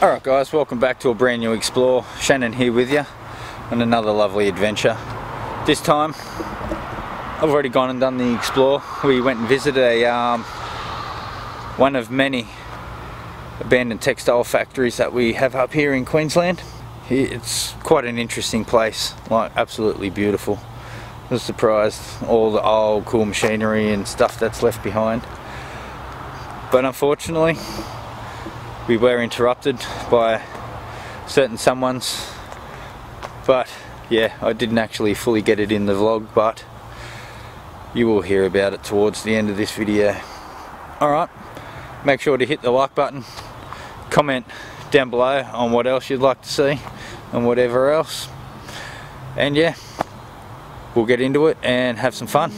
Alright guys, welcome back to a brand new Explore. Shannon here with you on another lovely adventure. This time I've already gone and done the Explore. We went and visited a one of many abandoned textile factories that we have up here in Queensland. It's quite an interesting place, like absolutely beautiful. I was surprised, all the old cool machinery and stuff that's left behind. But unfortunately we were interrupted by certain someones, but yeah, I didn't actually fully get it in the vlog, but you will hear about it towards the end of this video. Alright, make sure to hit the like button, comment down below on what else you'd like to see and whatever else, and yeah, we'll get into it and have some fun.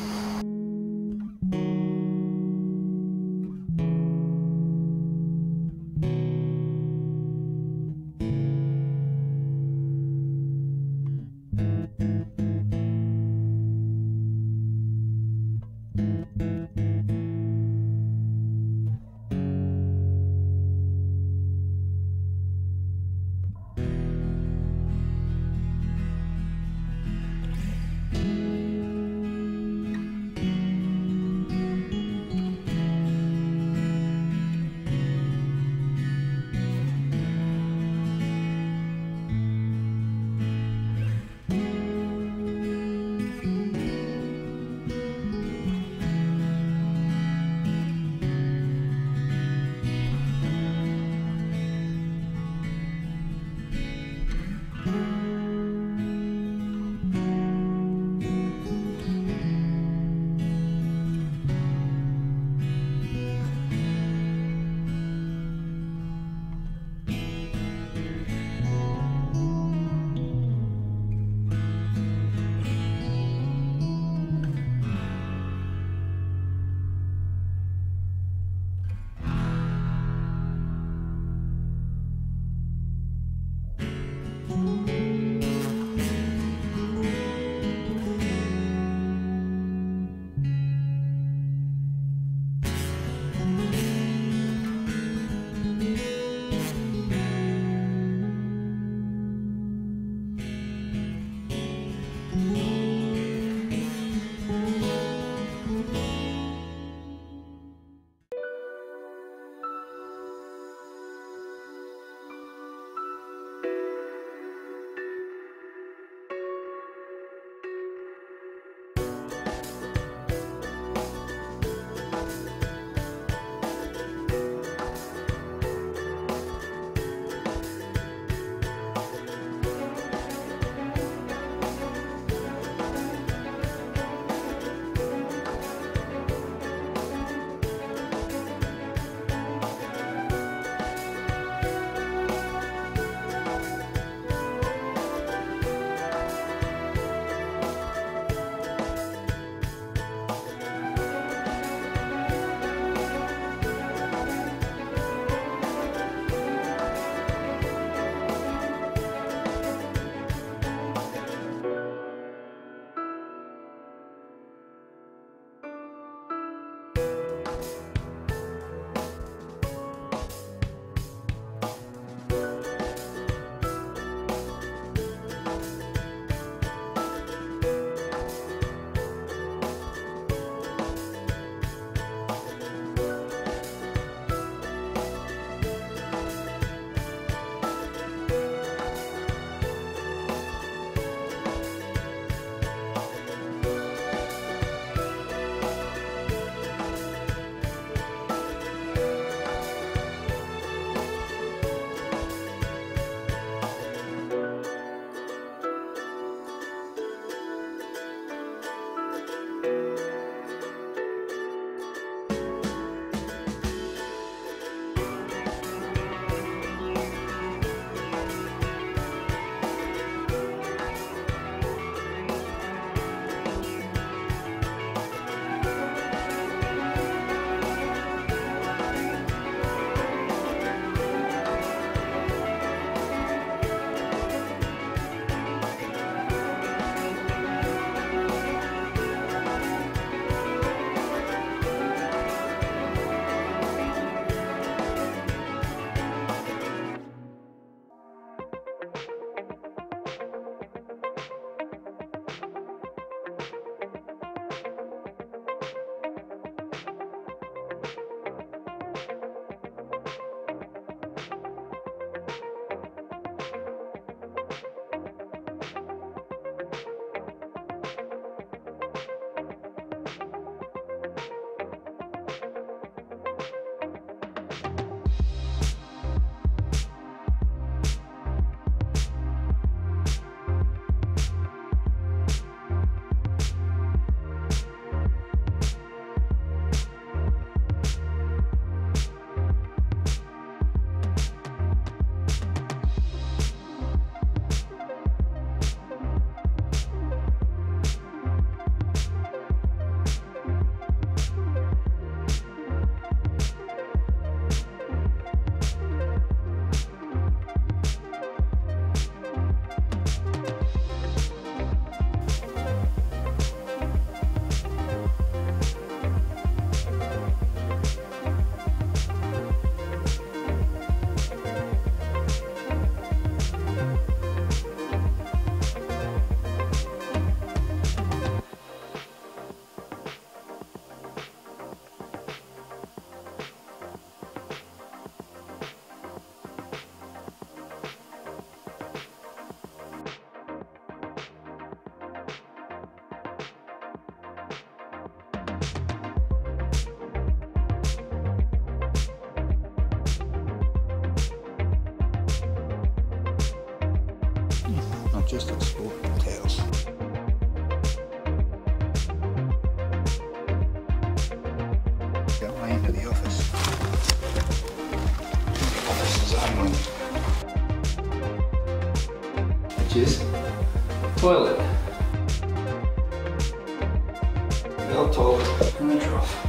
just explore details. Got way into the office. The office is open. Which is toilet. The toilet and the trough.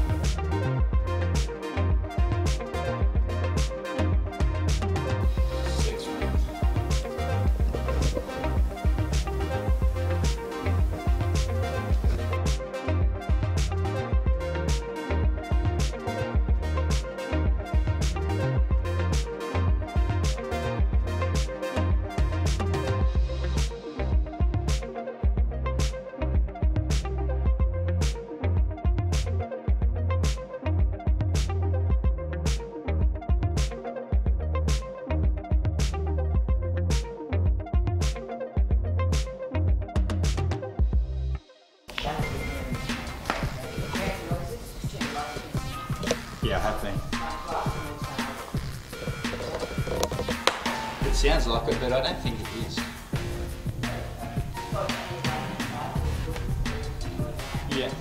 Yeah, happening. It sounds like it, but I don't think it is. Yeah.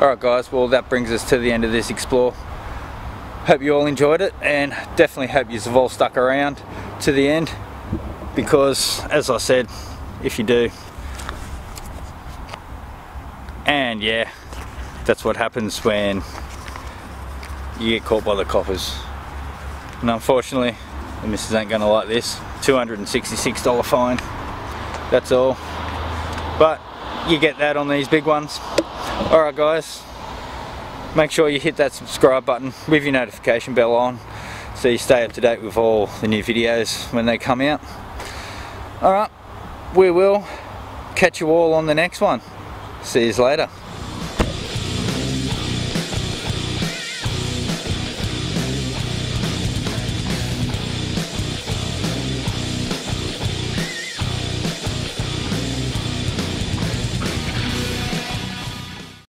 Alright guys, well that brings us to the end of this explore. Hope you all enjoyed it, and definitely hope you've all stuck around to the end, because as I said, if you do, and yeah, that's what happens when you get caught by the coppers. And unfortunately, the missus ain't gonna like this, $266 fine. that's all. But you get that on these big ones. Alright guys, make sure you hit that subscribe button with your notification bell on so you stay up to date with all the new videos when they come out. Alright, we will catch you all on the next one. See you later.